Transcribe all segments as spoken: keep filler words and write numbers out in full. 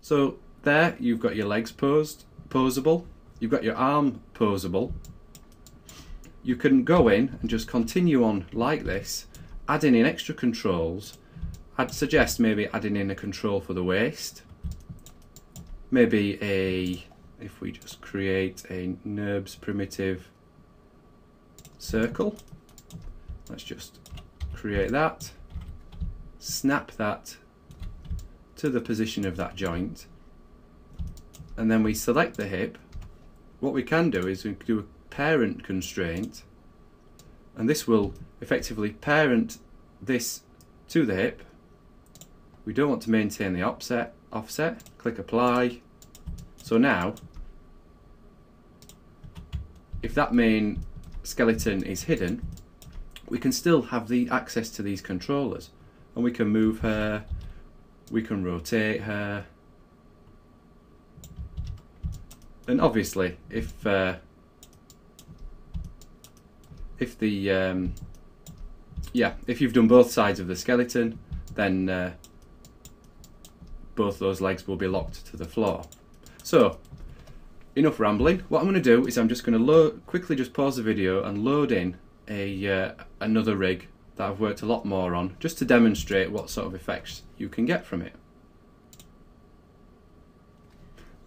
So there you've got your legs posed, posable, you've got your arm posable. You can go in and just continue on like this, adding in extra controls. I'd suggest maybe adding in a control for the waist. Maybe a, if we just create a NURBS primitive circle, let's just create that, snap that to the position of that joint, and then we select the hip. What we can do is we can do a parent constraint, and this will effectively parent this to the hip. We don't want to maintain the offset, offset. Click apply. So now, if that main skeleton is hidden, we can still have the access to these controllers, and we can move her, we can rotate her, and obviously if uh, if the um, yeah if you've done both sides of the skeleton, then uh, both those legs will be locked to the floor. So enough rambling. What I'm going to do is I'm just going to load, quickly just pause the video and load in a uh, another rig that I've worked a lot more on, just to demonstrate what sort of effects you can get from it.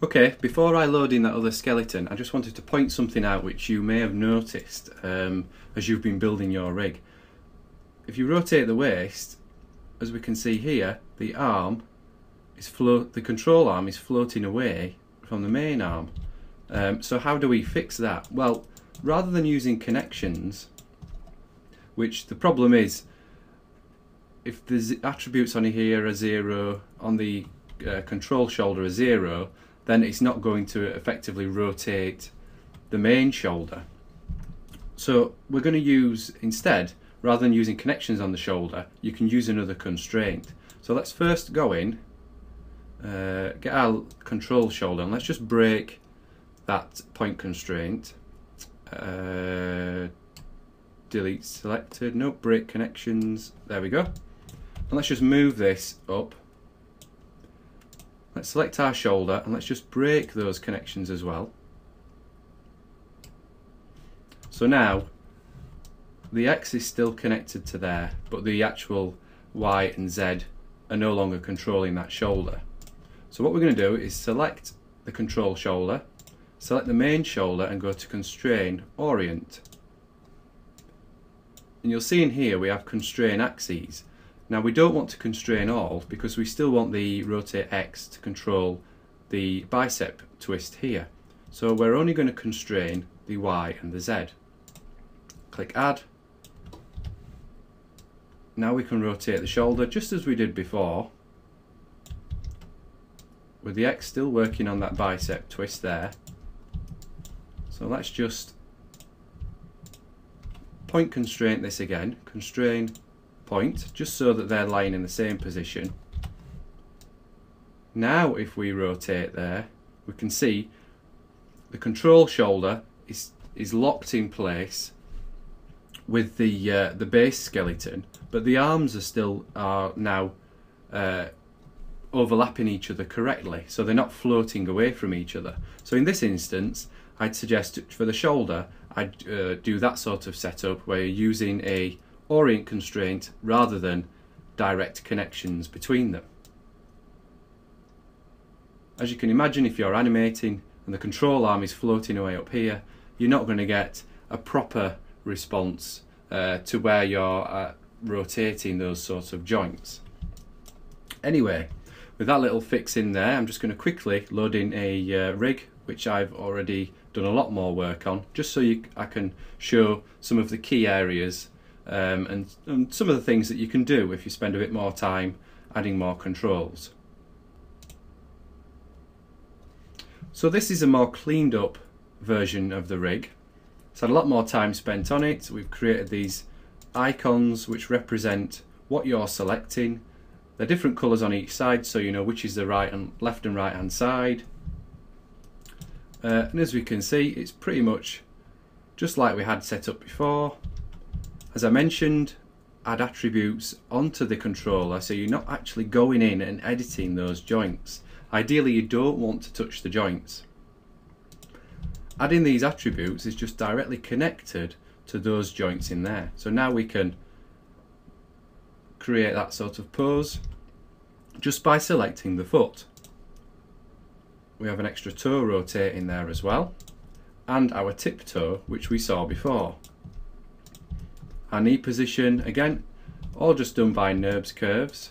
Okay, before I load in that other skeleton, I just wanted to point something out which you may have noticed um, as you've been building your rig. If you rotate the waist, as we can see here, the arm is float, the control arm is floating away from the main arm. Um, so how do we fix that? Well, rather than using connections, which the problem is, if the attributes on here are zero, on the uh, control shoulder are zero, then it's not going to effectively rotate the main shoulder. So we're going to use, instead, rather than using connections on the shoulder, you can use another constraint. So let's first go in, uh, get our control shoulder, and let's just break that point constraint. Uh, delete selected, no, break connections, there we go. And let's just move this up. Let's select our shoulder and let's just break those connections as well. So now the X is still connected to there, but the actual Y and Z are no longer controlling that shoulder. So what we're going to do is select the control shoulder, select the main shoulder and go to constrain orient. And you'll see in here we have constrain axes. Now we don't want to constrain all because we still want the rotate X to control the bicep twist here. So we're only going to constrain the Y and the Z. Click add. Now we can rotate the shoulder just as we did before, with the X still working on that bicep twist there. So let's just point constraint this again, constrain point, just so that they're lying in the same position. Now if we rotate there, we can see the control shoulder is, is locked in place with the, uh, the base skeleton, but the arms are still are now uh, overlapping each other correctly, so they're not floating away from each other. So in this instance, I'd suggest for the shoulder, I'd uh, do that sort of setup where you're using a orient constraint rather than direct connections between them. As you can imagine, if you're animating and the control arm is floating away up here, you're not going to get a proper response uh, to where you're uh, rotating those sorts of joints. Anyway, with that little fix in there, I'm just going to quickly load in a uh, rig which I've already done a lot more work on, just so you, I can show some of the key areas um, and, and some of the things that you can do if you spend a bit more time adding more controls. So this is a more cleaned up version of the rig. It's had a lot more time spent on it. We've created these icons which represent what you're selecting. They're different colours on each side, so you know which is the right and left and right hand side. Uh, and as we can see, it's pretty much just like we had set up before. As I mentioned, add attributes onto the controller so you're not actually going in and editing those joints. Ideally, you don't want to touch the joints. Adding these attributes is just directly connected to those joints in there. So now we can create that sort of pose just by selecting the foot. We have an extra toe rotate in there as well, and our tiptoe, which we saw before. Our knee position, again, all just done by NURBS curves.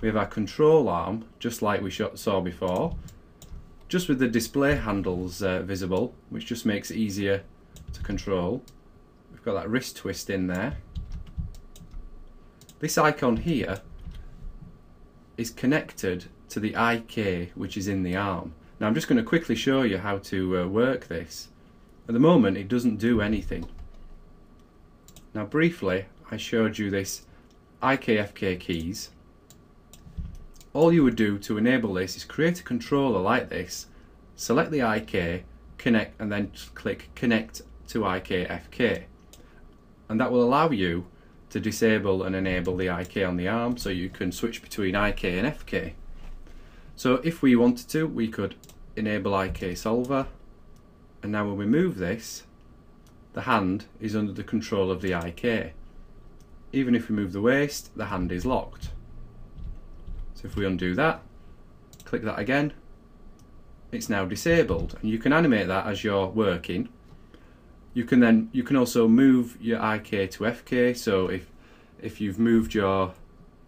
We have our control arm, just like we saw before, just with the display handles uh, visible, which just makes it easier to control. We've got that wrist twist in there. This icon here is connected to the I K, which is in the arm. Now I'm just going to quickly show you how to uh, work this. At the moment it doesn't do anything. Now briefly I showed you this I K F K keys. All you would do to enable this is create a controller like this, select the I K, connect, and then click connect to I K F K, and that will allow you to disable and enable the I K on the arm so you can switch between I K and F K. So if we wanted to, we could enable I K solver, and now when we move this, the hand is under the control of the I K. Even if we move the waist, the hand is locked. So if we undo that, click that again, it's now disabled, and you can animate that as you're working. You can then you can also move your I K to F K, so if if you've moved your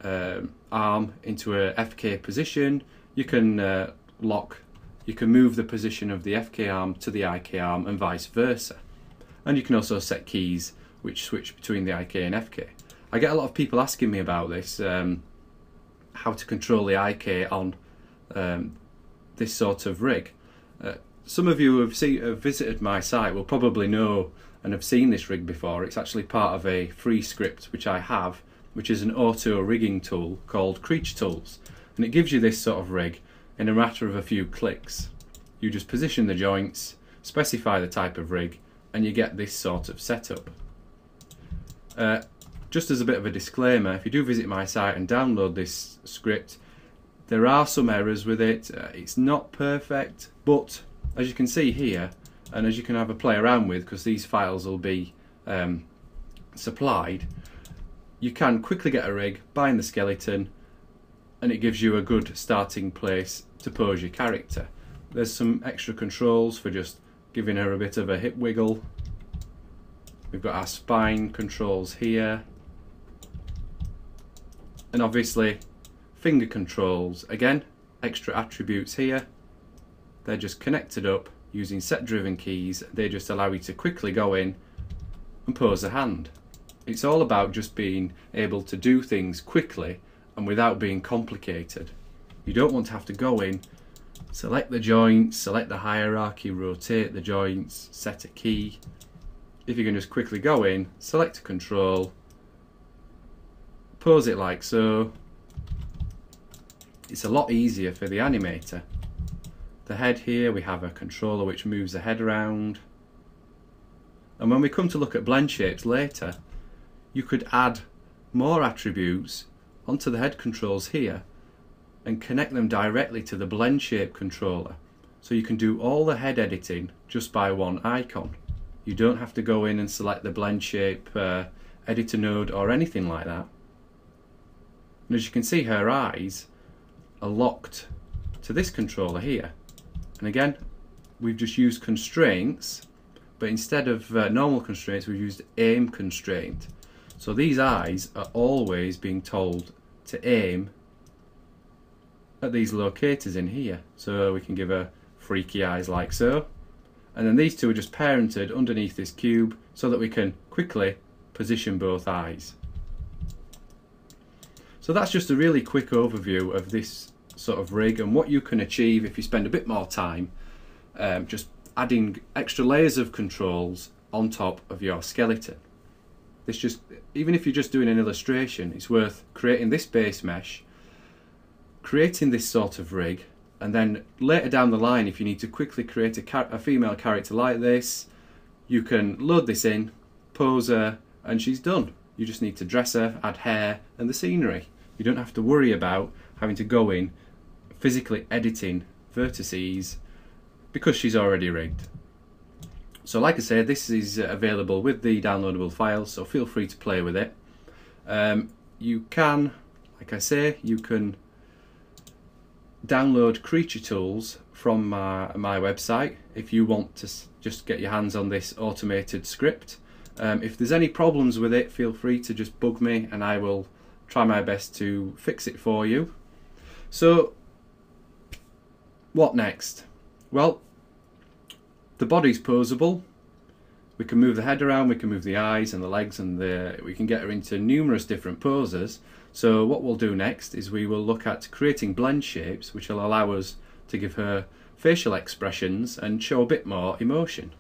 um, arm into a F K position, you can uh, lock, you can move the position of the F K arm to the I K arm and vice versa. And you can also set keys which switch between the I K and F K. I get a lot of people asking me about this, um, how to control the I K on um, this sort of rig. Uh, some of you who have, see, have visited my site will probably know and have seen this rig before. It's actually part of a free script which I have, which is an auto rigging tool called Creature Tools. And it gives you this sort of rig in a matter of a few clicks. You just position the joints, specify the type of rig, and you get this sort of setup. Uh, just as a bit of a disclaimer, if you do visit my site and download this script, there are some errors with it. Uh, it's not perfect, but as you can see here, and as you can have a play around with, because these files will be um, supplied, you can quickly get a rig, bind the skeleton, and it gives you a good starting place to pose your character. There's some extra controls for just giving her a bit of a hip wiggle. We've got our spine controls here. And obviously, finger controls. Again, extra attributes here. They're just connected up using set driven keys. They just allow you to quickly go in and pose a hand. It's all about just being able to do things quickly and without being complicated. You don't want to have to go in, select the joints, select the hierarchy, rotate the joints, set a key. If you can just quickly go in, select a control, pose it like so, it's a lot easier for the animator. The head here, we have a controller which moves the head around. And when we come to look at blend shapes later, you could add more attributes onto the head controls here and connect them directly to the blend shape controller, so you can do all the head editing just by one icon. You don't have to go in and select the blend shape uh, editor node or anything like that. And as you can see, her eyes are locked to this controller here, and again we've just used constraints, but instead of uh, normal constraints we've used aim constraint. So these eyes are always being told to aim at these locators in here. So we can give her freaky eyes like so. And then these two are just parented underneath this cube so that we can quickly position both eyes. So that's just a really quick overview of this sort of rig and what you can achieve if you spend a bit more time um, just adding extra layers of controls on top of your skeleton. This just, even if you're just doing an illustration, it's worth creating this base mesh, creating this sort of rig, and then later down the line, if you need to quickly create a, a female character like this, you can load this in, pose her, and she's done. You just need to dress her, add hair, and the scenery. You don't have to worry about having to go in, physically editing vertices because she's already rigged. So like I said, this is available with the downloadable files, so feel free to play with it. Um, you can, like I say, you can download Creature Tools from my, my website if you want to just get your hands on this automated script. Um, if there's any problems with it, feel free to just bug me and I will try my best to fix it for you. So what next? Well, the body's posable. We can move the head around, we can move the eyes and the legs, and the, we can get her into numerous different poses. So what we'll do next is we will look at creating blend shapes which will allow us to give her facial expressions and show a bit more emotion.